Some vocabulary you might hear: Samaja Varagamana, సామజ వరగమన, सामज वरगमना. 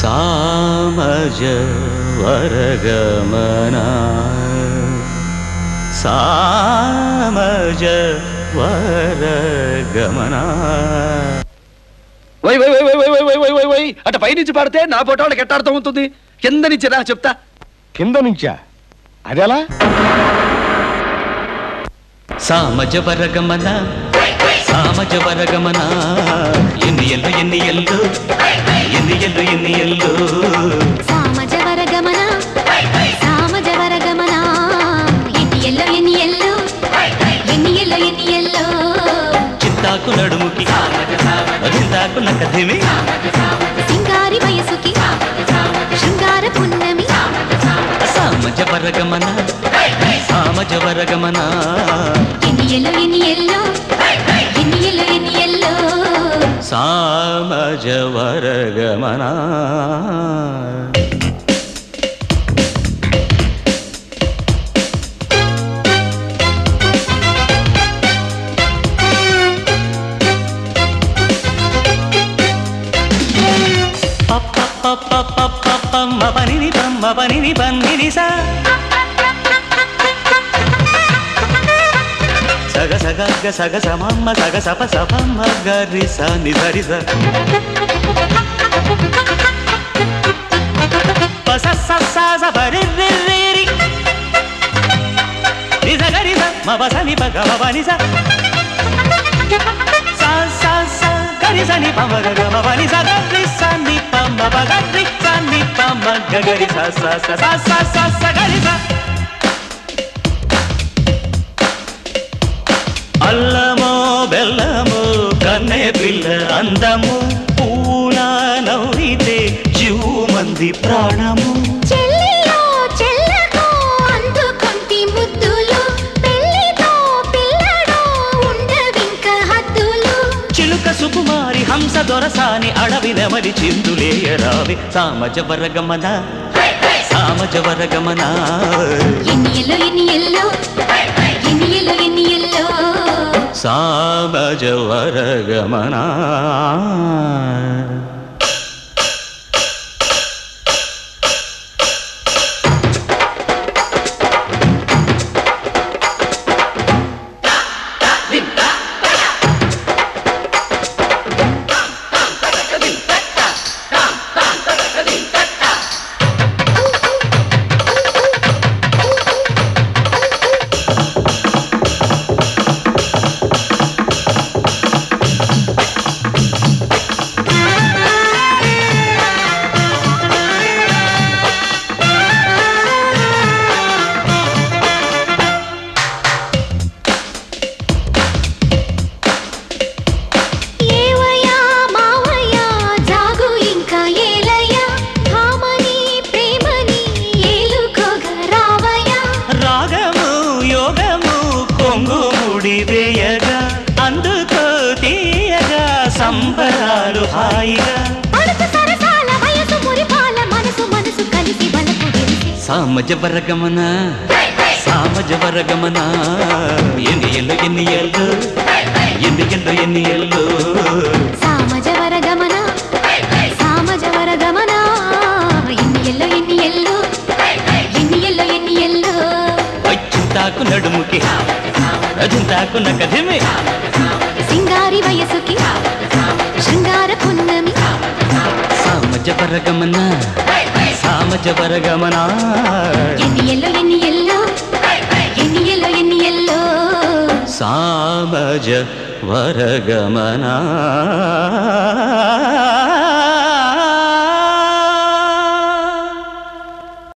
सामज वरगमना सामज वरगमना वै वै वै वै वै वै वै वै वै अट पै नुंचि पाडिते ना पोटालकु एट्टा अर्थం అవుతుంది కింద నుంచి రా చెప్తా కింద నుంచా అదెలా सामज वरगमना सामज वरगमना ఎన్నియల్లు ఎన్నియల్లు ఎన్నియల్లు ఎన్నియల్లు सामज वरगमना सामज वरगमना ఎన్నియల్లు ఎన్నియల్లు ఎన్నియల్లు ఎన్నియల్లు చిత్తాకు నడుముకి సామజ సామజ చిత్తాకు నకథిమి సామజ సామజ సింగారి వయసుకి సామజ సామజ శృంగార పున్నమి సామజ సామజ సామజ వరగమనా सामज वरगमना सामज वरगमना पपनी बंदी सा सग सग सग समम्म सग सप सपम्म गरि सा निधरि सा पस स सा स बरि रि रि निधरि सा म बसनि भगवनि सा सा सा गरि सा नि पम भगवनि सा गरि सा नि पम भगरि सा नि पम गरि सा सा सा सा सा गरि सा అల్లమో బెల్లమో కన్నే పిల్ల అందము పూల నవ్వితే జీవమంది ప్రాణము చెల్లియో చెల్లకో అందుకుంటి ముద్దులు పెళ్ళితో పిల్లడో ఉండవింక హద్దులు చిలుక సుకుమారి హంస దొరసాని అడవి నెమలి చిందులేయరావి సామజ వరగమన సామజ వరగమన ఎన్నియల్లో ఎన్నియల్లో ఎన్నియల్లో ఎన్నియల్లో सामज वरगमना सामज वरगमन सामज वरगमन ఎన్నియల్లు ఎన్నియల్లు ఎన్నియల్లు ఎన్నియల్లు सामज वरगमन सामज वरगमन ఎన్నియల్లు ఎన్నియల్లు ఎన్నియల్లు ఎన్నియల్లు అచ్చుతాకు నడుముకి రజంతాకు నకథిమి సింగారి వయసుకి శృంగార పున్నమి सामज वरगमन सामज वरगमना ఎన్నియల్లో ఎన్నియల్లో ఎన్నియల్లో ఎన్నియల్లో सामज वरगमना।